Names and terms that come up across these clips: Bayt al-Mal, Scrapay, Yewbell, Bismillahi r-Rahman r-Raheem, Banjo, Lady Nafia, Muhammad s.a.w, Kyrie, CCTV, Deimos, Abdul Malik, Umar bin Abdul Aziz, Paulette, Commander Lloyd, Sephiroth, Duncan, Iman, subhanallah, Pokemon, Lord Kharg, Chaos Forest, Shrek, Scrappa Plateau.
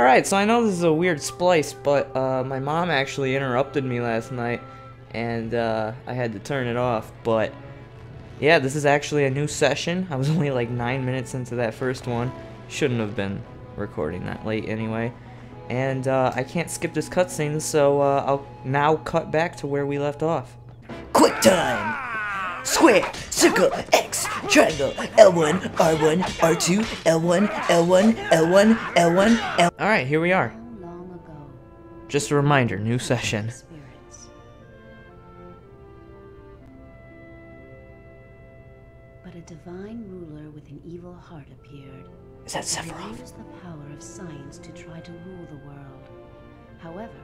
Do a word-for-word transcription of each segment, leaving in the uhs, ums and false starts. Alright, so I know this is a weird splice, but uh, my mom actually interrupted me last night, and uh, I had to turn it off, but yeah, this is actually a new session. I was only like nine minutes into that first one. Shouldn't have been recording that late anyway. And uh, I can't skip this cutscene, so uh, I'll now cut back to where we left off. Quick time! Square, circle, X, triangle, L one, R one, R two, L one, L one, L one, L one, L one. Alright, here we are. Just a reminder, new session. But a divine ruler with an evil heart appeared. Is that Sephiroth? He used the power of science to try to rule the world. However,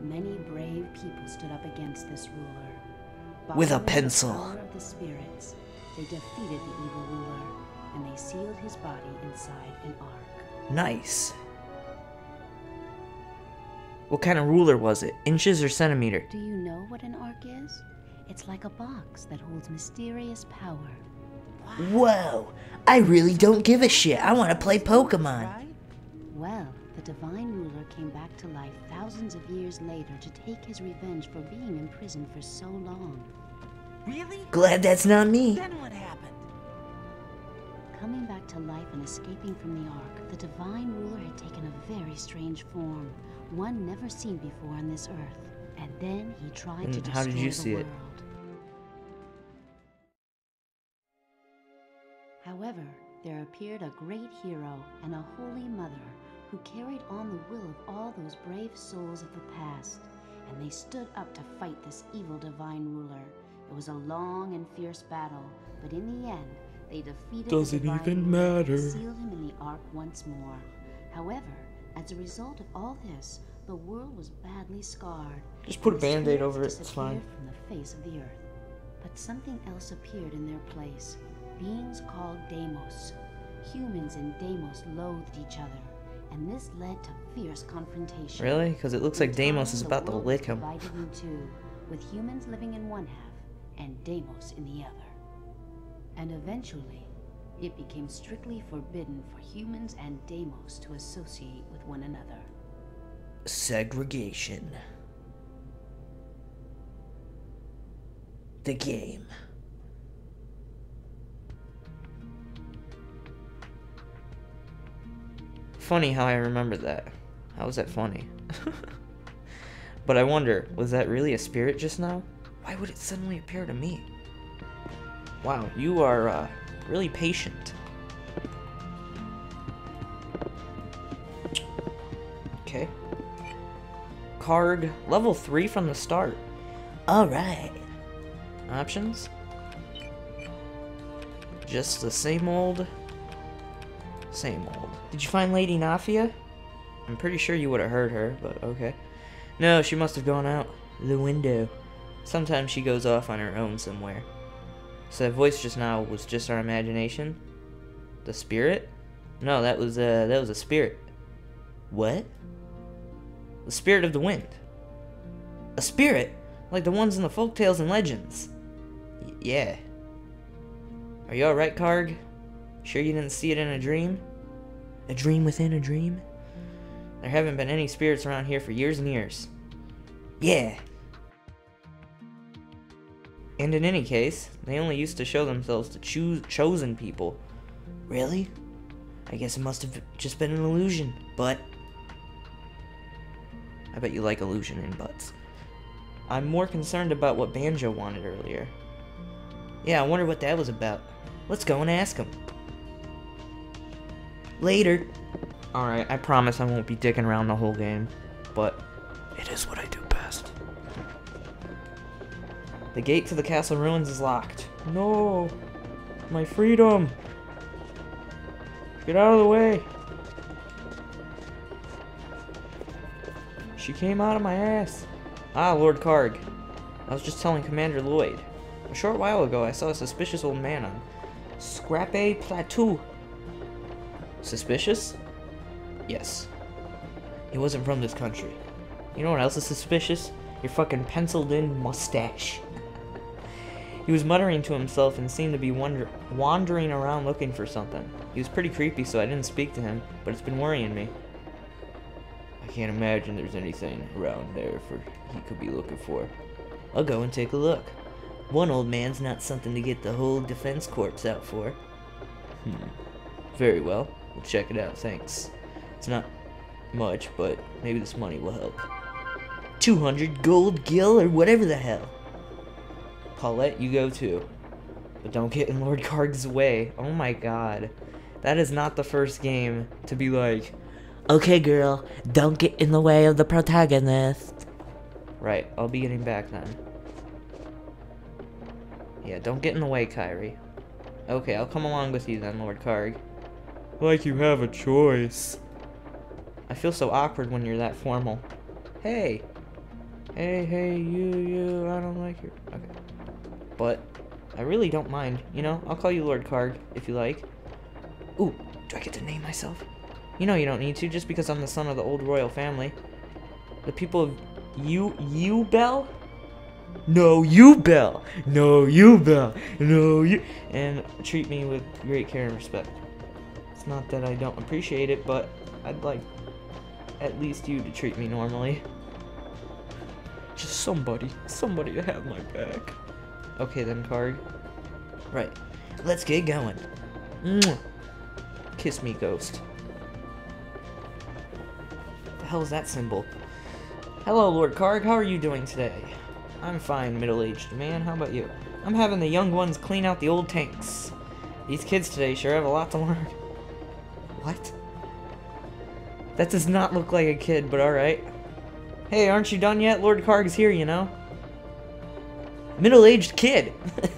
many brave people stood up against this ruler. With a pencil. By the power of the spirits, they defeated the evil ruler, and they sealed his body inside an ark. Nice. What kind of ruler was it? Inches or centimeter? Do you know what an ark is? It's like a box that holds mysterious power. Wow. Whoa! I really don't give a shit. I want to play Pokemon. Well, the divine ruler came back to life thousands of years later to take his revenge for being imprisoned for so long. Really? Glad that's not me. Then what happened? Coming back to life and escaping from the Ark, the divine ruler had taken a very strange form, one never seen before on this earth. And then he tried and to destroy the world. How did you see it? However, there appeared a great hero and a holy mother who carried on the will of all those brave souls of the past, and they stood up to fight this evil divine ruler. It was a long and fierce battle, but in the end, they defeated Doesn't the divine even matter. And sealed him in the Ark once more. However, as a result of all this, the world was badly scarred. Just put a band-aid over it, it's fine. From the face of the earth. But something else appeared in their place, beings called Deimos. Humans and Deimos loathed each other. And this led to fierce confrontation. Really? Because it looks like Deimos is about to lick him. Two, with humans living in one half and Deimos in the other. And eventually, it became strictly forbidden for humans and Deimos to associate with one another. Segregation. The game. Funny how I remember that. How was that funny? But I wonder, was that really a spirit just now? Why would it suddenly appear to me? Wow, you are uh, really patient. Okay. Kharg, level three from the start. Alright. Options? Just the same old... Same old. Did you find Lady Nafia? I'm pretty sure you would have heard her, but okay. No, she must have gone out the window. Sometimes she goes off on her own somewhere. So that voice just now was just our imagination? The spirit? No, that was uh, that was a spirit. What? The spirit of the wind. A spirit? Like the ones in the folktales and legends. Y yeah. Are you alright, Kharg? Sure you didn't see it in a dream? A dream within a dream? There haven't been any spirits around here for years and years. Yeah! And in any case, they only used to show themselves to choose chosen people. Really? I guess it must have just been an illusion, but... I bet you like illusion and butts. I'm more concerned about what Banjo wanted earlier. Yeah, I wonder what that was about. Let's go and ask him. Later. Alright, I promise I won't be dicking around the whole game, but it is what I do best. The gate to the castle ruins is locked. No! My freedom! Get out of the way! She came out of my ass! Ah, Lord Kharg. I was just telling Commander Lloyd. A short while ago, I saw a suspicious old man on Scrappa Plateau. Suspicious? Yes. He wasn't from this country. You know what else is suspicious? Your fucking penciled-in mustache. He was muttering to himself and seemed to be wander wandering around looking for something. He was pretty creepy, so I didn't speak to him, but it's been worrying me. I can't imagine there's anything around there for he could be looking for. I'll go and take a look. One old man's not something to get the whole defense corps out for. Hmm. Very well. We'll check it out, thanks. It's not much, but maybe this money will help. two hundred gold gil or whatever the hell. Paulette, you go too. But don't get in Lord Kharg's way. Oh my god. That is not the first game to be like, okay girl, don't get in the way of the protagonist. Right, I'll be getting back then. Yeah, don't get in the way, Kyrie. Okay, I'll come along with you then, Lord Kharg. Like you have a choice. I feel so awkward when you're that formal. Hey! Hey, hey, you, you, I don't like your... Okay. But I really don't mind, you know? I'll call you Lord Kharg, if you like. Ooh, do I get to name myself? You know you don't need to, just because I'm the son of the old royal family. The people of you, Yewbell? No, Yewbell! No, Yewbell! No, you... And treat me with great care and respect. It's not that I don't appreciate it, but I'd like at least you to treat me normally. Just somebody, somebody to have my back. Okay then, Kharg. Right, let's get going. Mwah. Kiss me, ghost. What the hell is that symbol? Hello, Lord Kharg, how are you doing today? I'm fine, middle-aged man, how about you? I'm having the young ones clean out the old tanks. These kids today sure have a lot to learn. What? That does not look like a kid, but alright. Hey, aren't you done yet? Lord Kharg's here, you know? Middle-aged kid!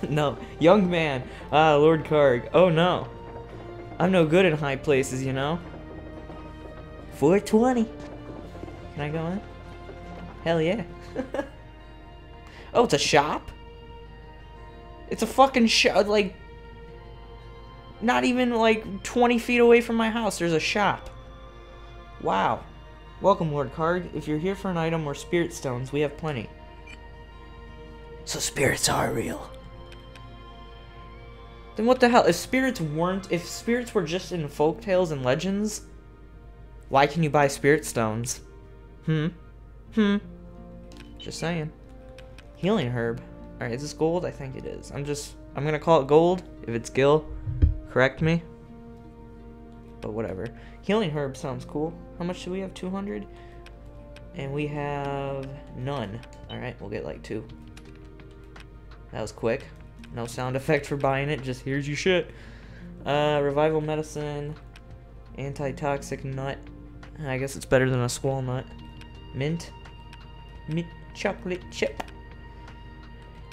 No, young man. Ah, Lord Kharg. Oh no. I'm no good in high places, you know? four twenty. Can I go in? Hell yeah. Oh, it's a shop? It's a fucking shop, like... Not even, like, twenty feet away from my house, there's a shop. Wow. Welcome, Lord Kharg. If you're here for an item or spirit stones, we have plenty. So spirits are real. Then what the hell? If spirits weren't... If spirits were just in folktales and legends, why can you buy spirit stones? Hmm. Hmm. Just saying. Healing herb. Alright, is this gold? I think it is. I'm just... I'm gonna call it gold. If it's gil... Correct me, but whatever. Healing herb sounds cool. How much do we have? two hundred? And we have none. Alright, we'll get like two. That was quick. No sound effect for buying it, just here's your shit. Uh, revival medicine, antitoxic nut. I guess it's better than a squall nut. Mint, mint chocolate chip.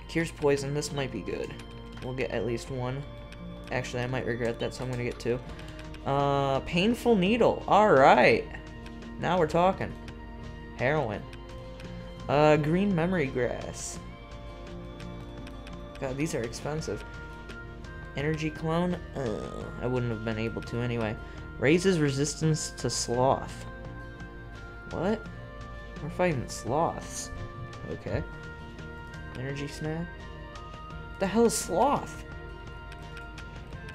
Cures poison, this might be good. We'll get at least one. Actually, I might regret that, so I'm going to get two. Uh, painful needle. Alright. Now we're talking. Heroin. Uh, green memory grass. God, these are expensive. Energy clone. Ugh, I wouldn't have been able to anyway. Raises resistance to sloth. What? We're fighting sloths. Okay. Energy snack. What the hell is sloth?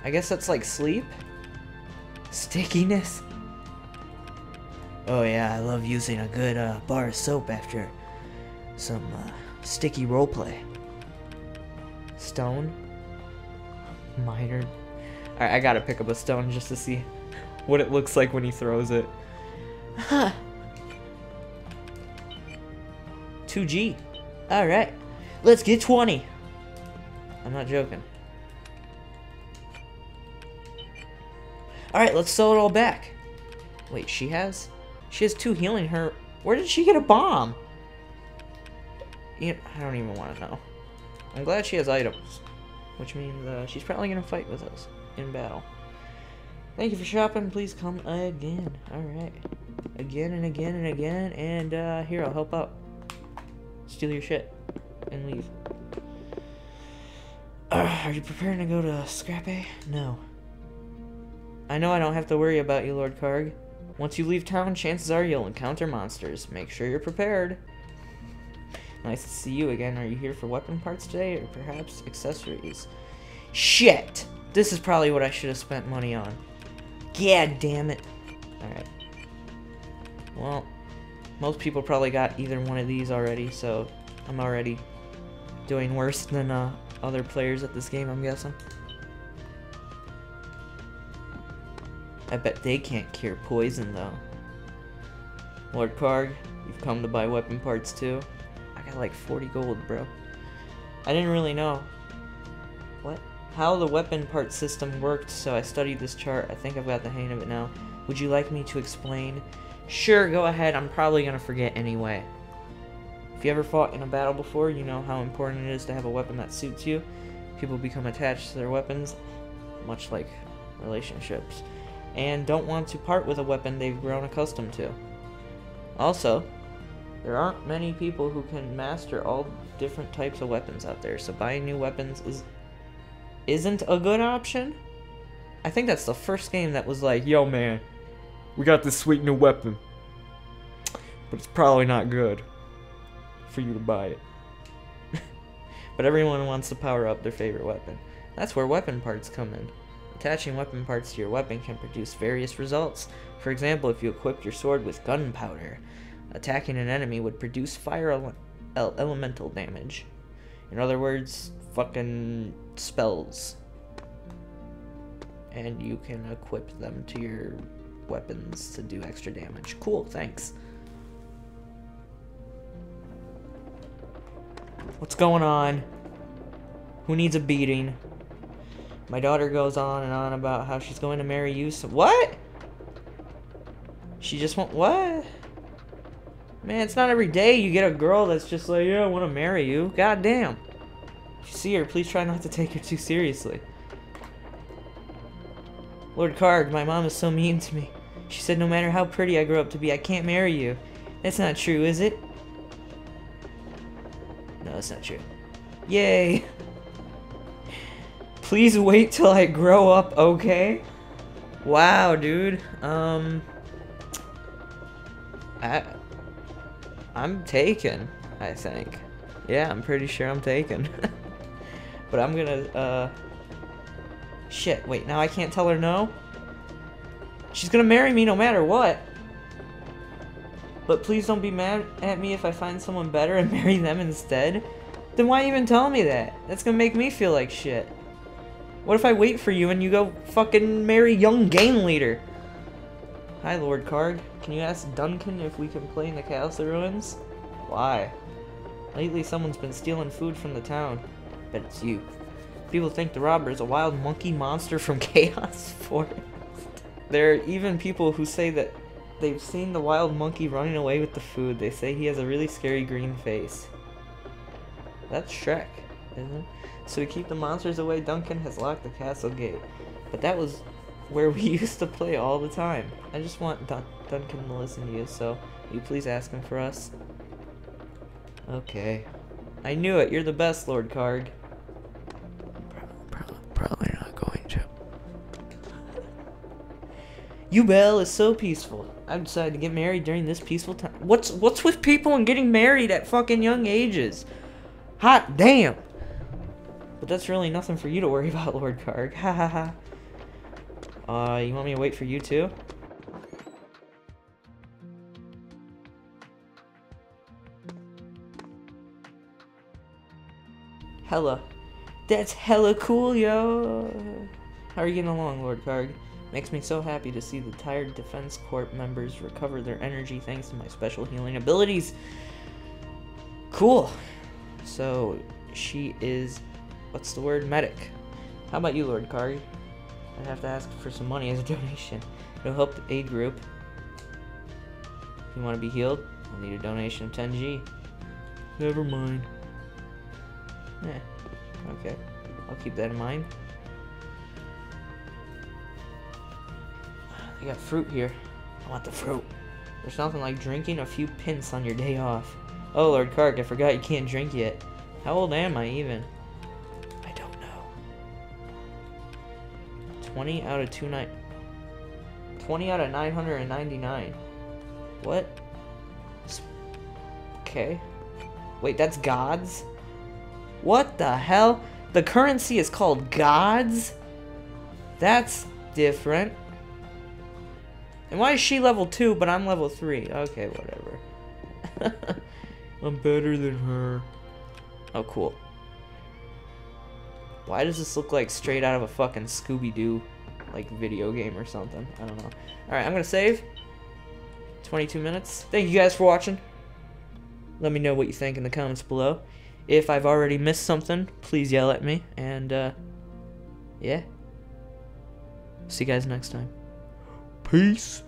I guess that's like sleep? Stickiness? Oh yeah, I love using a good uh, bar of soap after some uh, sticky roleplay. Stone? Miter. Alright, I gotta pick up a stone just to see what it looks like when he throws it. Huh. two G. Alright, let's get twenty. I'm not joking. Alright, let's sew it all back. Wait, she has? She has two healing her. Where did she get a bomb? You know, I don't even want to know. I'm glad she has items. Which means uh, she's probably going to fight with us in battle. Thank you for shopping. Please come again. Alright. Again and again and again. And uh, here, I'll help out. Steal your shit. And leave. Uh, are you preparing to go to Scrapay? No. I know I don't have to worry about you, Lord Kharg. Once you leave town, chances are you'll encounter monsters. Make sure you're prepared. Nice to see you again. Are you here for weapon parts today, or perhaps accessories? Shit! This is probably what I should have spent money on. God damn it. Alright. Well, most people probably got either one of these already, so I'm already doing worse than uh, other players at this game, I'm guessing. I bet they can't cure poison, though. Lord Kharg, you've come to buy weapon parts, too. I got like forty gold, bro. I didn't really know what how the weapon part system worked, so I studied this chart. I think I've got the hang of it now. Would you like me to explain? Sure, go ahead. I'm probably going to forget anyway. If you ever fought in a battle before, you know how important it is to have a weapon that suits you. People become attached to their weapons, much like relationships, and don't want to part with a weapon they've grown accustomed to. Also, there aren't many people who can master all different types of weapons out there, so buying new weapons is, isn't a good option? I think that's the first game that was like, yo man, we got this sweet new weapon, but it's probably not good for you to buy it. But everyone wants to power up their favorite weapon. That's where weapon parts come in. Attaching weapon parts to your weapon can produce various results. For example, if you equipped your sword with gunpowder, attacking an enemy would produce fire ele ele elemental damage. In other words, fucking spells. And you can equip them to your weapons to do extra damage. Cool, thanks. What's going on? Who needs a beating? My daughter goes on and on about how she's going to marry you. So what? She just went, what? Man, it's not every day you get a girl that's just like, yeah, I want to marry you. God damn. If you see her, please try not to take her too seriously. Lord Kharg, my mom is so mean to me. She said no matter how pretty I grow up to be, I can't marry you. That's not true, is it? No, that's not true. Yay. Please wait till I grow up, okay? Wow, dude. Um, I, I'm taken, I think. Yeah, I'm pretty sure I'm taken. But I'm gonna, uh... Shit, wait, now I can't tell her no? She's gonna marry me no matter what. But please don't be mad at me if I find someone better and marry them instead. Then why even tell me that? That's gonna make me feel like shit. What if I wait for you and you go fucking marry young gang leader? Hi, Lord Kharg. Can you ask Duncan if we can play in the Castle Ruins? Why? Lately someone's been stealing food from the town. Bet it's you. People think the robber is a wild monkey monster from Chaos Forest. There are even people who say that they've seen the wild monkey running away with the food. They say he has a really scary green face. That's Shrek, isn't it? So to keep the monsters away, Duncan has locked the castle gate. But that was where we used to play all the time. I just want Dun Duncan to listen to you, so will you please ask him for us? Okay. I knew it. You're the best, Lord Kharg. Probably, probably not going to. Yewbell is so peaceful. I've decided to get married during this peaceful time. What's, what's with people and getting married at fucking young ages? Hot damn! But that's really nothing for you to worry about, Lord Kharg. Ha ha ha. Uh, you want me to wait for you too? Hella. That's hella cool, yo! How are you getting along, Lord Kharg? Makes me so happy to see the tired Defense Corps members recover their energy thanks to my special healing abilities. Cool. So, she is... What's the word? Medic. How about you, Lord Kharg? I'd have to ask for some money as a donation. It'll help the aid group. If you want to be healed, we'll need a donation of ten G. Never mind. Eh. Okay. I'll keep that in mind. They got fruit here. I want the fruit. There's nothing like drinking a few pints on your day off. Oh, Lord Kharg, I forgot you can't drink yet. How old am I, even? twenty out of nine hundred ninety-nine. What? Okay. Wait, that's gods? What the hell? The currency is called gods? That's different. And why is she level two but I'm level three? Okay, whatever. I'm better than her. Oh, cool. Why does this look like straight out of a fucking Scooby-Doo, like, video game or something? I don't know. Alright, I'm gonna save. twenty-two minutes. Thank you guys for watching. Let me know what you think in the comments below. If I've already missed something, please yell at me. And, uh, yeah. See you guys next time. Peace.